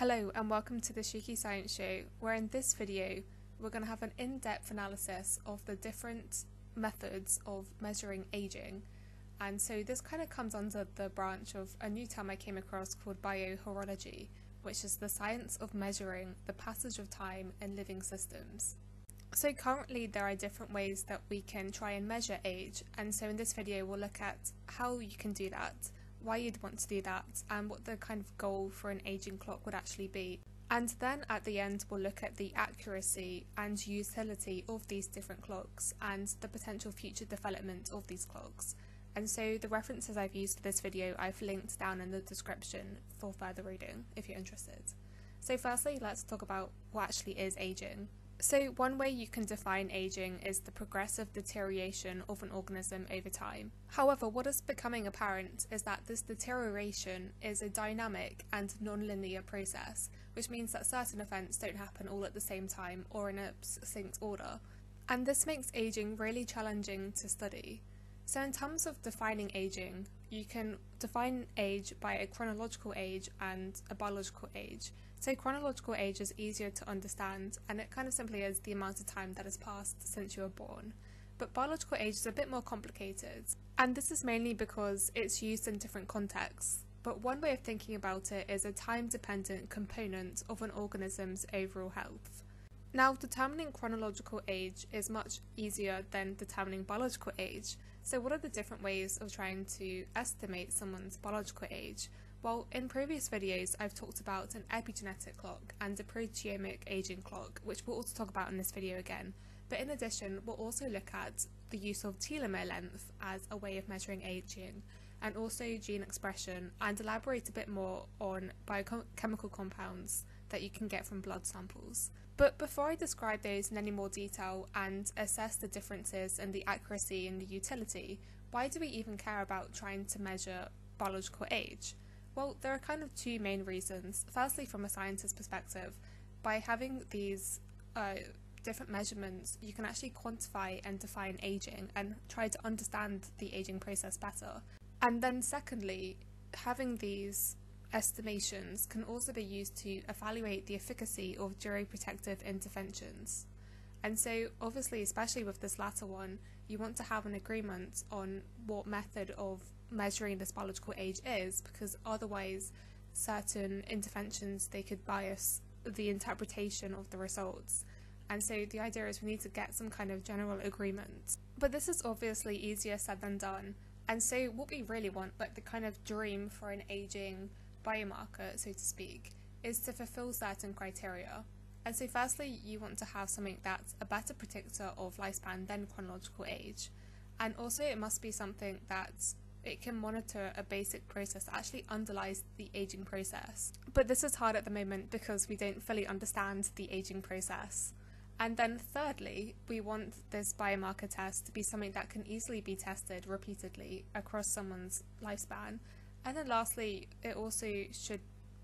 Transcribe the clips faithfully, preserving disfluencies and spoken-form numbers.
Hello and welcome to the Sheekey Science Show, where in this video we're going to have an in-depth analysis of the different methods of measuring aging. And so this kind of comes under the branch of a new term I came across called biohorology, which is the science of measuring the passage of time in living systems. So currently there are different ways that we can try and measure age, and so in this video we'll look at how you can do that, why you'd want to do that, and what the kind of goal for an aging clock would actually be. And then at the end we'll look at the accuracy and utility of these different clocks and the potential future development of these clocks. And so the references I've used for this video I've linked down in the description for further reading if you're interested. So firstly, let's talk about what actually is aging. So one way you can define aging is the progressive deterioration of an organism over time. However, what is becoming apparent is that this deterioration is a dynamic and non-linear process, which means that certain events don't happen all at the same time or in a succinct order. And this makes aging really challenging to study. So in terms of defining aging, you can define age by a chronological age and a biological age. So chronological age is easier to understand, and it kind of simply is the amount of time that has passed since you were born. But biological age is a bit more complicated, and this is mainly because it's used in different contexts. But one way of thinking about it is a time-dependent component of an organism's overall health. Now, determining chronological age is much easier than determining biological age. So what are the different ways of trying to estimate someone's biological age? Well, in previous videos I've talked about an epigenetic clock and a proteomic ageing clock, which we'll also talk about in this video again, but in addition we'll also look at the use of telomere length as a way of measuring ageing, and also gene expression, and elaborate a bit more on biochemical compounds that you can get from blood samples. But before I describe those in any more detail and assess the differences in the accuracy and the utility, why do we even care about trying to measure biological age? Well, there are kind of two main reasons. Firstly, from a scientist's perspective, by having these uh, different measurements, you can actually quantify and define aging and try to understand the aging process better. And then secondly, having these estimations can also be used to evaluate the efficacy of geroprotective interventions. And so obviously, especially with this latter one, you want to have an agreement on what method of measuring this biological age is, because otherwise certain interventions, they could bias the interpretation of the results. And so the idea is we need to get some kind of general agreement. But this is obviously easier said than done. And so what we really want, like the kind of dream for an aging biomarker, so to speak, is to fulfill certain criteria. And so firstly, you want to have something that's a better predictor of lifespan than chronological age. And also it must be something that it can monitor a basic process that actually underlies the aging process. But this is hard at the moment because we don't fully understand the aging process. And then thirdly, we want this biomarker test to be something that can easily be tested repeatedly across someone's lifespan. And then lastly, it also should,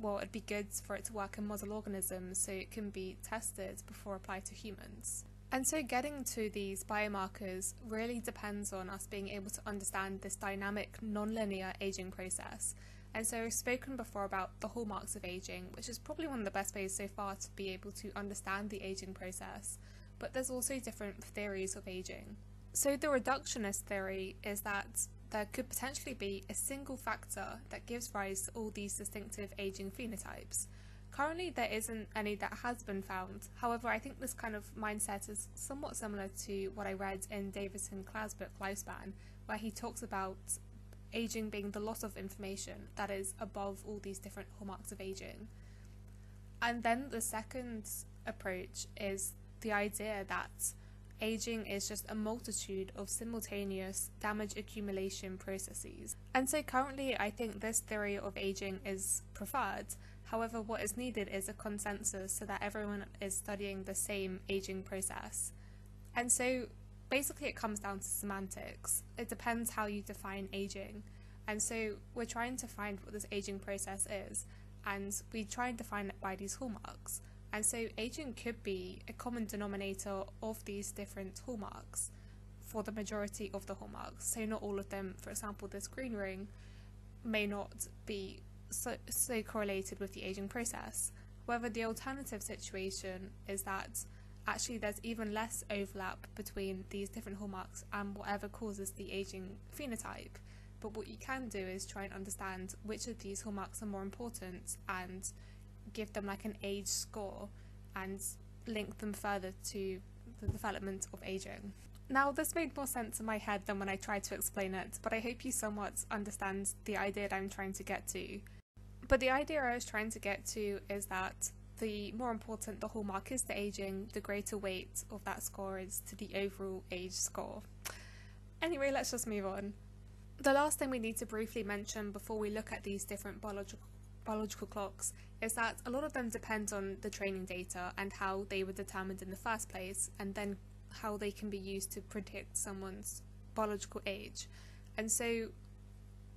well, it'd be good for it to work in model organisms so it can be tested before applied to humans. And so getting to these biomarkers really depends on us being able to understand this dynamic, non-linear aging process. And so I've spoken before about the hallmarks of aging, which is probably one of the best ways so far to be able to understand the aging process. But there's also different theories of aging. So the reductionist theory is that there could potentially be a single factor that gives rise to all these distinctive aging phenotypes. Currently there isn't any that has been found. However, I think this kind of mindset is somewhat similar to what I read in Davison Clare's book Lifespan, where he talks about aging being the loss of information that is above all these different hallmarks of aging. And then the second approach is the idea that aging is just a multitude of simultaneous damage accumulation processes. And so currently I think this theory of aging is preferred. However, what is needed is a consensus so that everyone is studying the same aging process. And so basically it comes down to semantics. It depends how you define aging. And so we're trying to find what this aging process is, and we try and define it by these hallmarks. And so aging could be a common denominator of these different hallmarks for the majority of the hallmarks. So not all of them. For example, this green ring may not be so, so correlated with the aging process. However, the alternative situation is that actually there's even less overlap between these different hallmarks and whatever causes the aging phenotype. But what you can do is try and understand which of these hallmarks are more important and give them like an age score and link them further to the development of aging. Now, this made more sense in my head than when I tried to explain it, but I hope you somewhat understand the idea that I'm trying to get to. But the idea I was trying to get to is that the more important the hallmark is to aging, the greater weight of that score is to the overall age score. Anyway, let's just move on. The last thing we need to briefly mention before we look at these different biological biological clocks is that a lot of them depend on the training data and how they were determined in the first place, and then how they can be used to predict someone's biological age. And so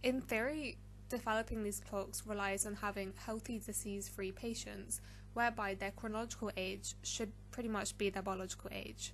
in theory, developing these clocks relies on having healthy, disease-free patients, whereby their chronological age should pretty much be their biological age.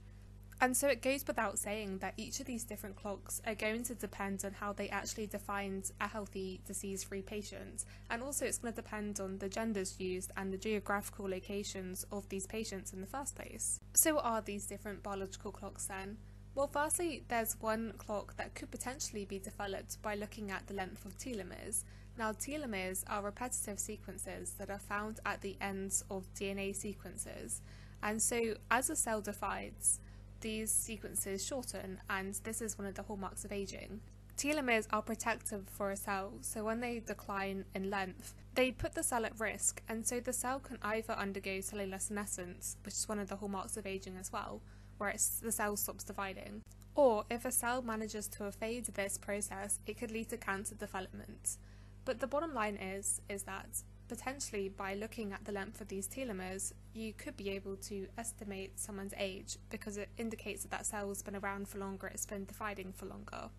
And so it goes without saying that each of these different clocks are going to depend on how they actually defined a healthy, disease-free patient, and also it's going to depend on the genders used and the geographical locations of these patients in the first place. So what are these different biological clocks then? Well, firstly, there's one clock that could potentially be developed by looking at the length of telomeres. Now, telomeres are repetitive sequences that are found at the ends of D N A sequences, and so as a cell divides, these sequences shorten, and this is one of the hallmarks of aging. Telomeres are protective for a cell, so when they decline in length, they put the cell at risk, and so the cell can either undergo cellular senescence, which is one of the hallmarks of aging as well, where it's, the cell stops dividing, or if a cell manages to evade this process, it could lead to cancer development. But the bottom line is, is that potentially, by looking at the length of these telomeres, you could be able to estimate someone's age, because it indicates that that cell has been around for longer, it's been dividing for longer.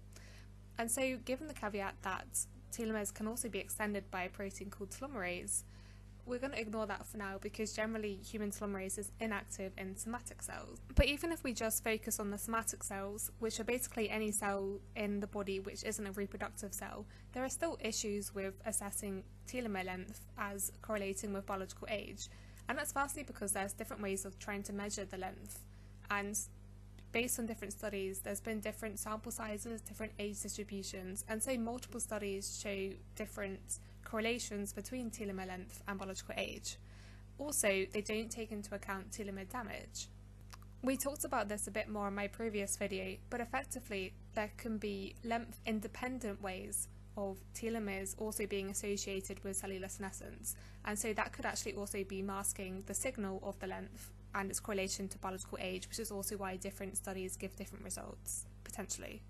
And so, given the caveat that telomeres can also be extended by a protein called telomerase, we're going to ignore that for now, because generally human telomerase is inactive in somatic cells. But even if we just focus on the somatic cells, which are basically any cell in the body which isn't a reproductive cell, there are still issues with assessing telomere length as correlating with biological age, and that's vastly because there's different ways of trying to measure the length, and based on different studies there's been different sample sizes, different age distributions, and so multiple studies show different correlations between telomere length and biological age. Also, they don't take into account telomere damage. We talked about this a bit more in my previous video, but effectively there can be length independent ways of telomeres also being associated with cellular senescence, and so that could actually also be masking the signal of the length and its correlation to biological age, which is also why different studies give different results, potentially.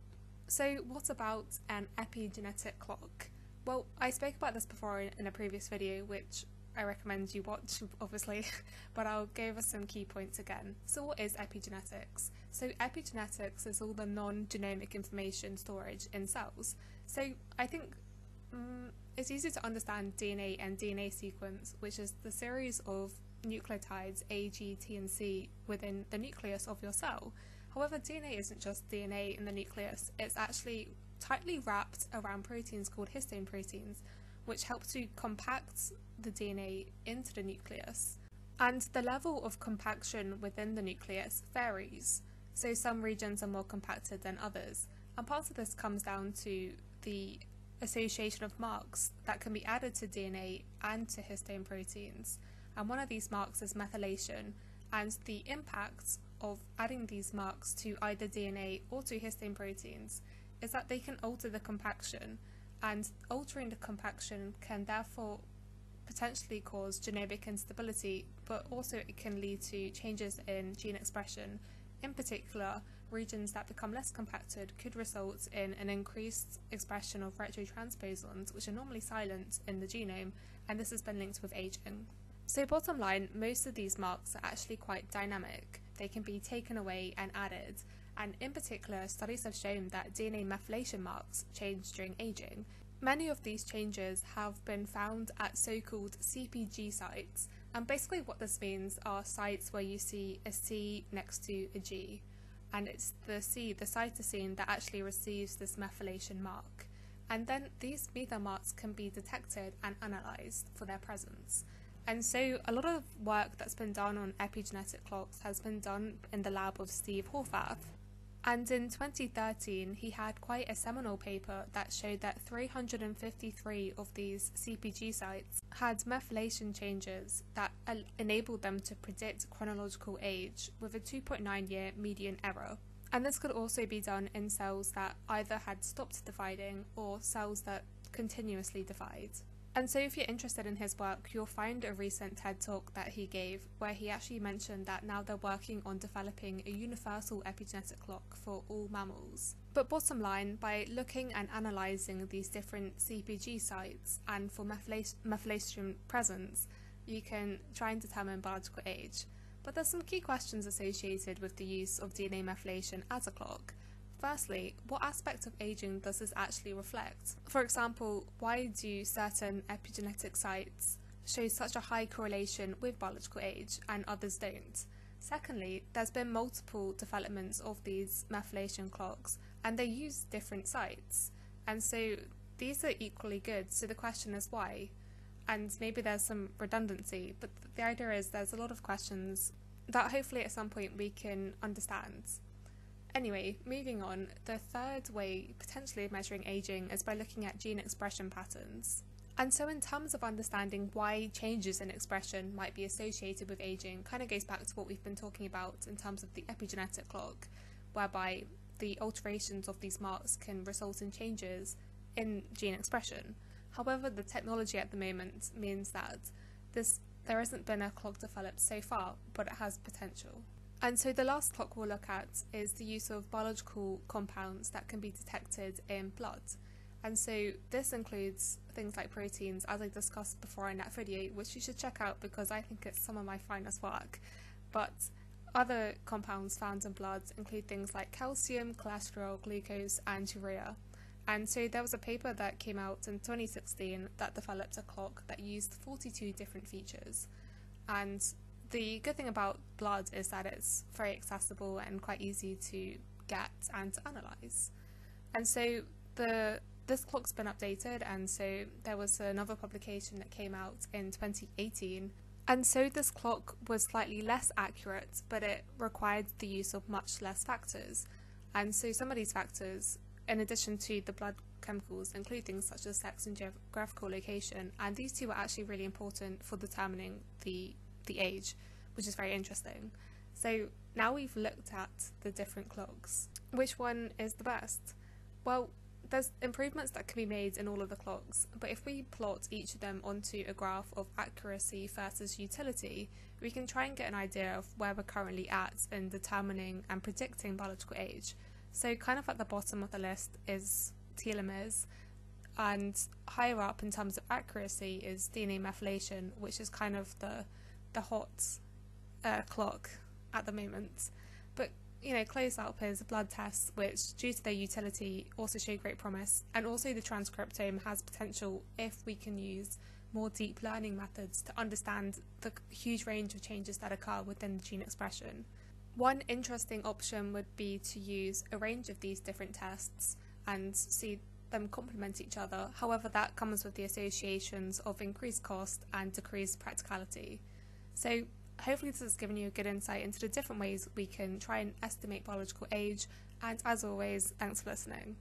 So what about an epigenetic clock? Well, I spoke about this before in a previous video, which I recommend you watch, obviously, but I'll go over some key points again. So what is epigenetics? So epigenetics is all the non-genomic information storage in cells. So I think um, it's easy to understand D N A and D N A sequence, which is the series of nucleotides A, G, T and C within the nucleus of your cell. However, D N A isn't just D N A in the nucleus, it's actually tightly wrapped around proteins called histone proteins, which help to compact the D N A into the nucleus. And the level of compaction within the nucleus varies, so some regions are more compacted than others, and part of this comes down to the association of marks that can be added to D N A and to histone proteins, and one of these marks is methylation, and the impact of adding these marks to either D N A or to histone proteins is that they can alter the compaction, and altering the compaction can therefore potentially cause genomic instability, but also it can lead to changes in gene expression. In particular, regions that become less compacted could result in an increased expression of retrotransposons, which are normally silent in the genome, and this has been linked with aging. So bottom line, most of these marks are actually quite dynamic. They can be taken away and added, and in particular, studies have shown that D N A methylation marks change during aging. Many of these changes have been found at so-called C P G sites, and basically what this means are sites where you see a C next to a G, and it's the C, the cytosine, that actually receives this methylation mark. and then these beta marks can be detected and analysed for their presence. And so a lot of work that's been done on epigenetic clocks has been done in the lab of Steve Horvath. And in twenty thirteen, he had quite a seminal paper that showed that three hundred fifty-three of these C P G sites had methylation changes that enabled them to predict chronological age with a two point nine year median error. And this could also be done in cells that either had stopped dividing or cells that continuously divide. And so if you're interested in his work, you'll find a recent TED talk that he gave where he actually mentioned that now they're working on developing a universal epigenetic clock for all mammals. But bottom line, by looking and analysing these different C P G sites and for methylation, methylation presence, you can try and determine biological age. But there's some key questions associated with the use of D N A methylation as a clock. Firstly, what aspects of aging does this actually reflect? For example, why do certain epigenetic sites show such a high correlation with biological age and others don't? Secondly, there's been multiple developments of these methylation clocks and they use different sites, and so these are equally good, so the question is why? And maybe there's some redundancy, but the idea is there's a lot of questions that hopefully at some point we can understand. Anyway, moving on, the third way potentially of measuring aging is by looking at gene expression patterns. And so in terms of understanding why changes in expression might be associated with aging, kind of goes back to what we've been talking about in terms of the epigenetic clock, whereby the alterations of these marks can result in changes in gene expression. However, the technology at the moment means that this, there hasn't been a clock developed so far, but it has potential. And so the last clock we'll look at is the use of biological compounds that can be detected in blood. And so this includes things like proteins, as I discussed before in that video, which you should check out because I think it's some of my finest work. But other compounds found in blood include things like calcium, cholesterol, glucose, and urea. And so there was a paper that came out in twenty sixteen that developed a clock that used forty-two different features. And the good thing about blood is that it's very accessible and quite easy to get and to analyse. And so the this clock's been updated, and so there was another publication that came out in twenty eighteen. And so this clock was slightly less accurate, but it required the use of much less factors. And so some of these factors, in addition to the blood chemicals, include things such as sex and geographical location, and these two are actually really important for determining the the age, which is very interesting. So now we've looked at the different clocks. Which one is the best? Well, there's improvements that can be made in all of the clocks, but if we plot each of them onto a graph of accuracy versus utility, we can try and get an idea of where we're currently at in determining and predicting biological age. So kind of at the bottom of the list is telomeres, and higher up in terms of accuracy is D N A methylation, which is kind of the the hot uh, clock at the moment. But you know, close up is blood tests, which due to their utility also show great promise, and also the transcriptome has potential if we can use more deep learning methods to understand the huge range of changes that occur within gene expression. One interesting option would be to use a range of these different tests and see them complement each other. However, that comes with the associations of increased cost and decreased practicality. So hopefully this has given you a good insight into the different ways we can try and estimate biological age, and as always, thanks for listening.